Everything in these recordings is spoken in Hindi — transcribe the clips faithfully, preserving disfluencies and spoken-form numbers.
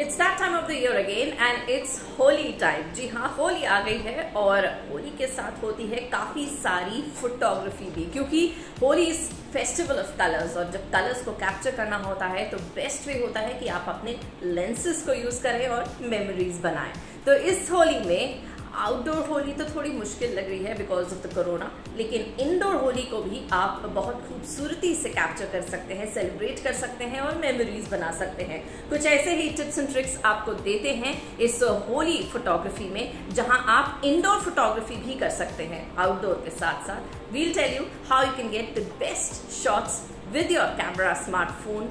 It's that time of the year again and it's Holi time. जी हाँ, होली आ गई है और होली के साथ होती है काफ़ी सारी फोटोग्राफी भी, क्योंकि Holi is festival of colours और जब कलर्स को कैप्चर करना होता है तो बेस्ट वे होता है कि आप अपने लेंसेज को यूज़ करें और मेमोरीज बनाएं। तो इस होली में आउटडोर होली तो थोड़ी मुश्किल लग रही है बिकॉज ऑफ द कोरोना, लेकिन इनडोर होली को भी आप बहुत खूबसूरती से कैप्चर कर सकते हैं, सेलिब्रेट कर सकते हैं और मेमोरीज बना सकते हैं। कुछ ऐसे ही टिप्स एंड ट्रिक्स आपको देते हैं इस होली फोटोग्राफी में, जहां आप इनडोर फोटोग्राफी भी कर सकते हैं आउटडोर के साथ साथ। We'll tell you how you can get the best shots with your camera smartphone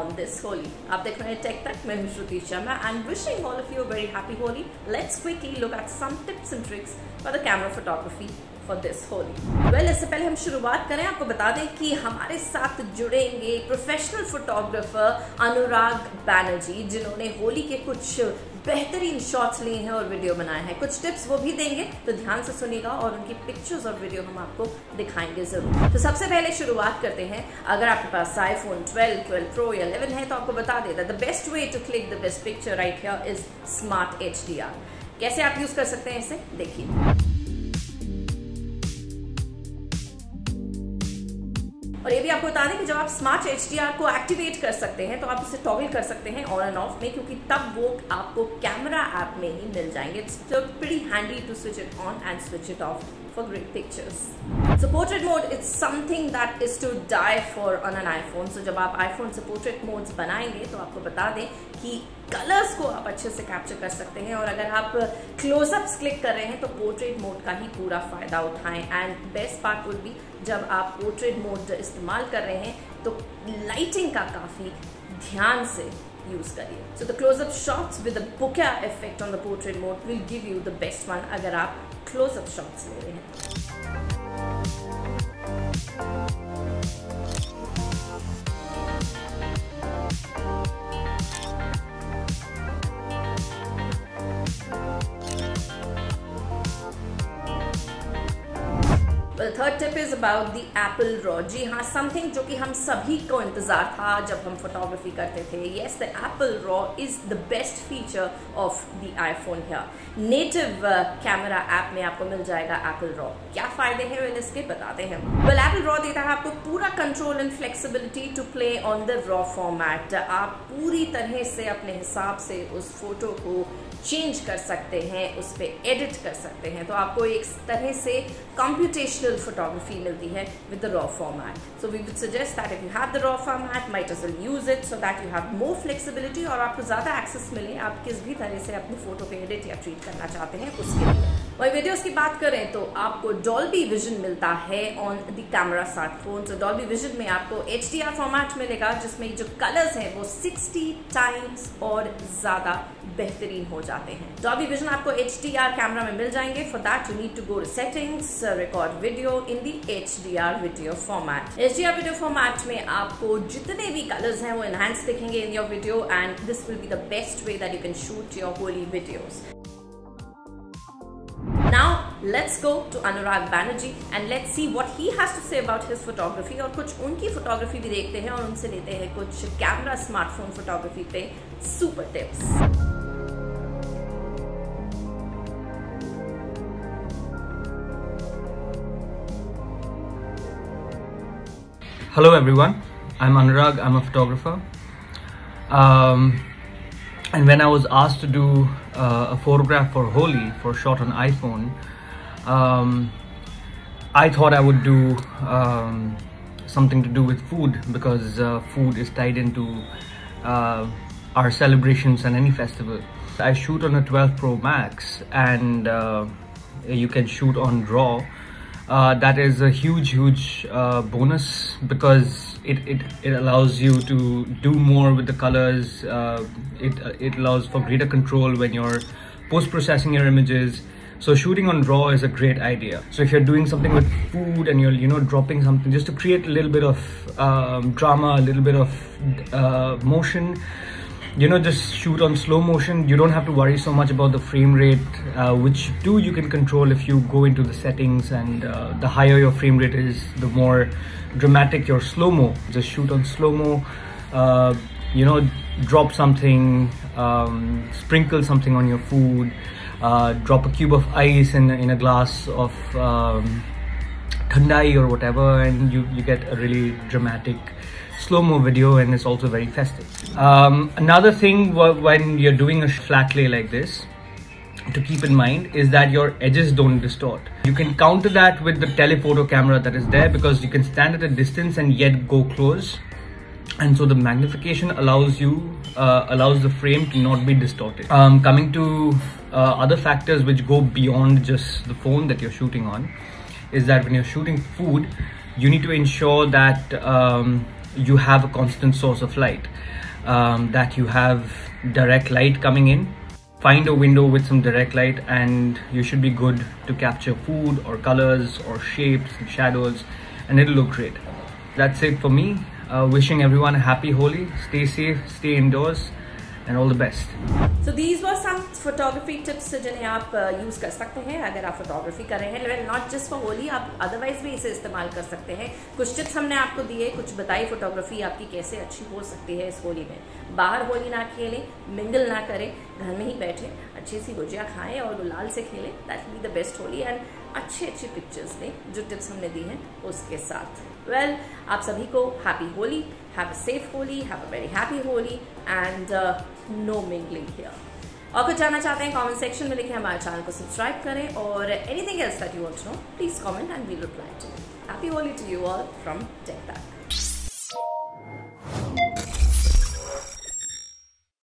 on this Holi. आप देख रहे हैं टेक तक, मैं हूं श्रुति Sharma and wishing all of you a very happy Holi. Let's quickly look at some tips and tricks for the camera photography for this Holi. Well, इससे पहले हम शुरुआत करें, आपको बता दें कि हमारे साथ जुड़ेंगे प्रोफेशनल फोटोग्राफर अनुराग बैनर्जी, जिन्होंने होली के कुछ बेहतरीन शॉट्स लिए हैं और वीडियो बनाए हैं। कुछ टिप्स वो भी देंगे, तो ध्यान से सुनिएगा और उनकी पिक्चर्स और वीडियो हम आपको दिखाएंगे ज़रूर। तो सबसे पहले शुरुआत करते हैं। अगर आपके पास आईफोन ट्वेल्व, ट्वेल्व प्रो या इलेवन है तो आपको बता देता the best way to click the best picture right here is smart H D R. कैसे आप यूज़ कर सकते हैं इसे, देखिए। और ये भी आपको बता दें कि जब आप स्मार्ट एच डी आर को एक्टिवेट कर सकते हैं तो आप इसे टॉगल कर सकते हैं ऑन एंड ऑफ में, क्योंकि तब वो आपको कैमरा ऐप में ही मिल जाएंगे। It's pretty handy to switch it on and switch it off for great pictures. So portrait mode is something that is to die for on an iPhone. So जब आप iPhone से portrait modes बनाएंगे तो आपको बता दें कि colors को आप अच्छे से capture कर सकते हैं, और अगर आप close-ups click कर रहे हैं तो portrait mode का ही पूरा फायदा उठाएं। And best part would be जब आप portrait mode इस्तेमाल कर रहे हैं तो lighting का काफ़ी ध्यान से यूज़ करिए। So the close-up shots with the bokeh effect on the portrait mode will give you the best one अगर आप close-up shots ले रहे हैं। The third tip is about the Apple Raw. जी हाँ, something जो कि हम सभी को इंतज़ार था जब हम फोटोग्राफी करते थे। Yes, the Apple Raw is the best feature of the iPhone here. Native camera uh, app में आपको मिल जाएगा Apple Raw। क्या फ़ायदे हैं वेल इसके, बताते हैं। Well, Apple Raw देता है आपको पूरा control and flexibility to play on the raw format. आप पूरी तरह से अपने हिसाब से उस फोटो को चेंज कर सकते हैं, उस पर एडिट कर सकते हैं। तो आपको एक तरह से कंप्यूटेशनल फोटोग्राफी मिलती है with the raw format. So we would suggest that if you have the raw format might as well use it so that you have more flexibility, और आपको ज़्यादा एक्सेस मिले आप किस भी तरह से अपनी फोटो को एडिट या ट्रीट करना चाहते हैं उसके लिए। और वीडियोज़ की बात करें तो आपको डॉल्बी विजन मिलता है ऑन द कैमरा स्मार्टफोन। तो डॉल्बी विजन में आपको एच डी आर फॉर्मेट मिलेगा, जिसमें जो कलर्स हैं वो साठ टाइम्स और ज़्यादा बेहतरीन हो जाते हैं। डॉल्बी विजन आपको एच डी आर कैमरा में मिल जाएंगे। For that you need to go settings, record video in the H D R video format. H D R video format में आपको जितने भी कलर्स हैं वो एनहांस दिखेंगे in your video, and this will be the best way that you can shoot your Holi videos. Now let's go to Anurag Banerjee and let's see what he has to say about his photography. और कुछ उनकी फोटोग्राफी भी देखते हैं और उनसे लेते हैं कुछ कैमरा स्मार्टफोन फोटोग्राफी पे super tips. Hello everyone, I'm Anurag. I'm a photographer. Um, And when I was asked to do uh, a photograph for Holi, for shot on iPhone, um, I thought I would do um, something to do with food, because uh, food is tied into uh, our celebrations and any festival. I shoot on a twelve Pro Max, and uh, you can shoot on RAW. Uh, that is a huge, huge uh, bonus, because it, it, it allows you to do more with the colors. Uh, it, it allows for greater control when you're post-processing your images. So shooting on RAW is a great idea. So if you're doing something with food and you're, you know, dropping something just to create a little bit of um, drama, a little bit of uh, motion, you know, just shoot on slow motion. You don't have to worry so much about the frame rate, uh, which too you can control if you go into the settings, and uh, the higher your frame rate is, the more dramatic your slow-mo. Just shoot on slow-mo, uh, you know, drop something, um, sprinkle something on your food, uh, drop a cube of ice in, in a glass of um, thandai or whatever, and you, you get a really dramatic slow-mo video, and it's also very festive. Um, another thing when you're doing a flat lay like this to keep in mind is that your edges don't distort. You can counter that with the telephoto camera that is there, because you can stand at a distance and yet go close, and so the magnification allows you uh, allows the frame to not be distorted. Um, coming to uh, other factors which go beyond just the phone that you're shooting on, is that when you're shooting food, you need to ensure that um, you have a constant source of light, um, that you have direct light coming in. Find a window with some direct light and you should be good to capture food or colors or shapes and shadows, and it'll look great. That's it for me. Uh, wishing everyone a happy Holi. Stay safe, stay indoors, and all the best. So these were some photography tips जिन्हें आप use कर सकते हैं अगर आप photography कर रहे हैं, लेकिन not just for Holi, आप otherwise भी इसे इस्तेमाल कर सकते हैं। कुछ tips हमने आपको दिए, कुछ बताई photography आपकी कैसे अच्छी हो सकती है इस Holi में। बाहर Holi ना खेलें, mingle ना करें, घर में ही बैठे, अच्छी सी गुजिया खाएं और गुलाल से खेलें। That will be the best Holi and अच्छे अच्छे pictures लें जो tips हमने दी हैं उसके साथ। Well, आप सभी को happy Holi, have a safe Holi, have a very happy Holi and uh, no mingling here. और कुछ जानना चाहते हैं comment section में लिखें, हमारे चैनल को subscribe करें और anything else that you want to know, please comment and we'll reply to you. Happy Holi to you all from TechTac.